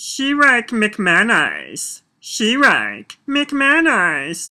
Sherrick McManis. Sherrick McManis.